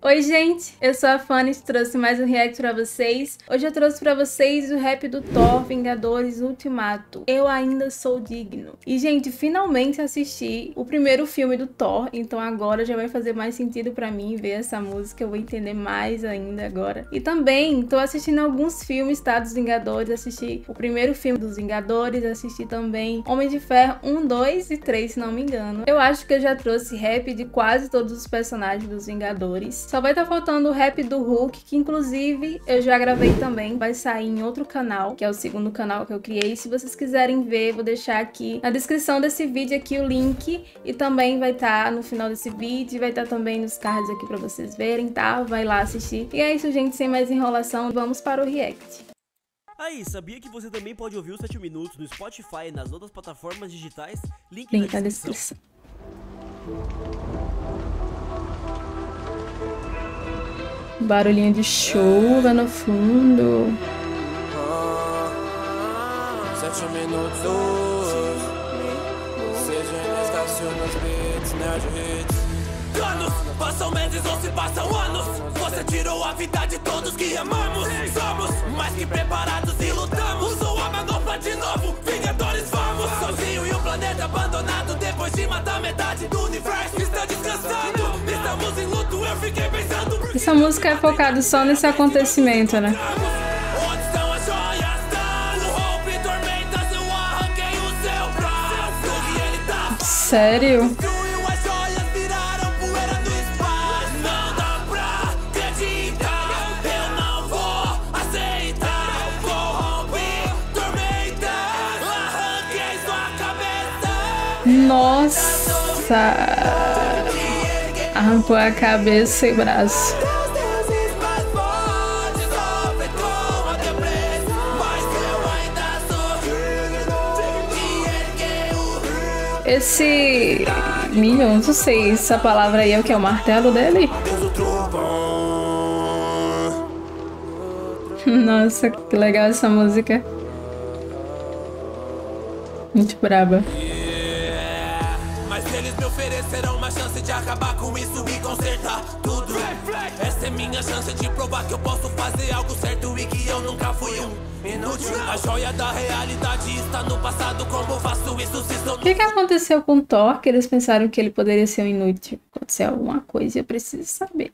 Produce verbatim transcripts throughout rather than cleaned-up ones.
Oi gente, eu sou a Fanit, trouxe mais um react pra vocês. Hoje eu trouxe pra vocês o rap do Thor, Vingadores Ultimato. Eu ainda sou digno. E gente, finalmente assisti o primeiro filme do Thor, então agora já vai fazer mais sentido pra mim ver essa música, eu vou entender mais ainda agora. E também tô assistindo alguns filmes, tá, dos Vingadores, assisti o primeiro filme dos Vingadores, assisti também Homem de Ferro um, dois e três, se não me engano. Eu acho que eu já trouxe rap de quase todos os personagens dos Vingadores. Só vai estar faltando o rap do Hulk, que inclusive eu já gravei também, vai sair em outro canal, que é o segundo canal que eu criei. Se vocês quiserem ver, vou deixar aqui na descrição desse vídeo aqui o link, e também vai estar no final desse vídeo, vai estar também nos cards aqui pra vocês verem, tá? Vai lá assistir. E é isso, gente, sem mais enrolação, vamos para o react. Aí, sabia que você também pode ouvir os sete minutos no Spotify e nas outras plataformas digitais? Link, link na descrição. Na descrição. Barulhinho de chuva no fundo. Anos, passam meses ou se passam anos. Você tirou a vida de todos que amamos. Somos mais que preparados e lutamos. Usou a manopla de novo, Vingadores, vamos. Sozinho e o planeta abandonado, depois de matar metade do universo, está descansando. Estamos em luto, eu fiquei pensando. Essa música é focada só nesse acontecimento, né? Sério? Nossa! Arrancou a cabeça e braço. Esse... Minion, não sei se a palavra aí é o que é o martelo dele. Nossa, que legal essa música. Muito braba. Eles me ofereceram uma chance de acabar com isso e consertar tudo. Essa é minha chance de provar que eu posso fazer algo certo e que eu nunca fui um inútil. A joia da realidade está no passado, como faço isso se sou... O que que aconteceu com o Thor, que eles pensaram que ele poderia ser um inútil? Aconteceu alguma coisa, eu preciso saber.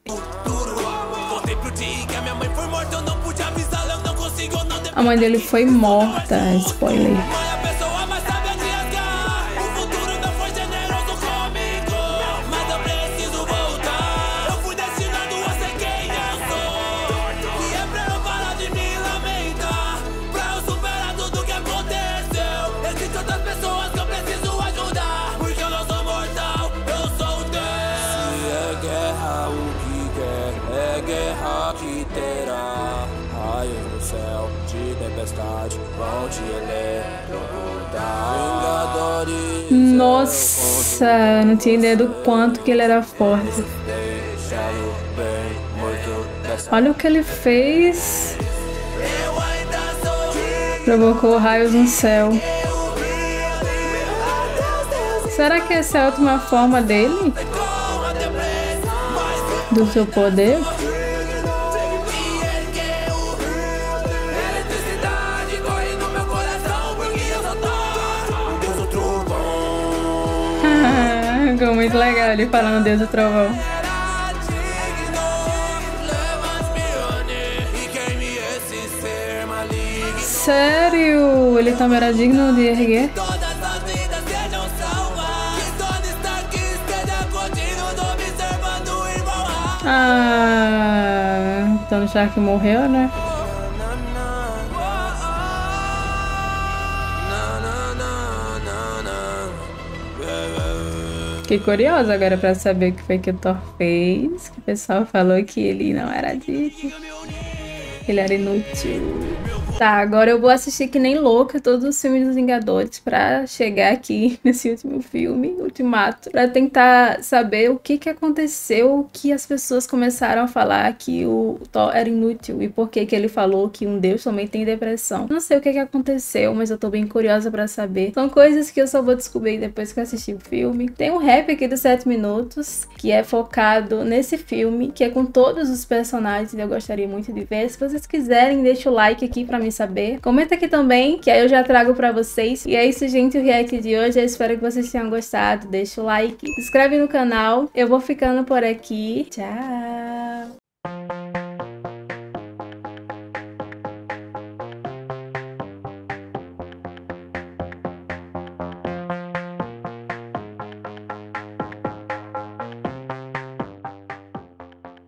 Voltei pro dia que a minha mãe foi morta, eu não pude avisar, eu não consigo... A mãe dele foi morta, spoiler. Que terá raios no céu de tempestade, vão te eletrocutar. Vingadores. Nossa, não tinha ideia do quanto que ele era forte. Olha o que ele fez. Provocou raios no céu. Será que essa é a última forma dele? Do seu poder? Muito legal ele falando Deus do Trovão. Sério? Ele também era digno de erguer? Ah, Tony Stark morreu, né? Fiquei curiosa agora pra saber o que foi que o Thor fez, que o pessoal falou que ele não era digno. Ele era inútil. Tá, agora eu vou assistir que nem louca todos os filmes dos Vingadores pra chegar aqui nesse último filme, Ultimato, pra tentar saber o que que aconteceu, que as pessoas começaram a falar que o Thor era inútil e por que que ele falou que um deus também tem depressão. Não sei o que que aconteceu, mas eu tô bem curiosa pra saber. São coisas que eu só vou descobrir depois que eu assistir o filme. Tem um rap aqui dos sete minutos, que é focado nesse filme, que é com todos os personagens, eu gostaria muito de ver. Se vocês quiserem, deixa o like aqui pra me saber. Comenta aqui também, que aí eu já trago pra vocês. E é isso, gente, o react de hoje. Eu espero que vocês tenham gostado. Deixa o like, se inscreve no canal. Eu vou ficando por aqui. Tchau!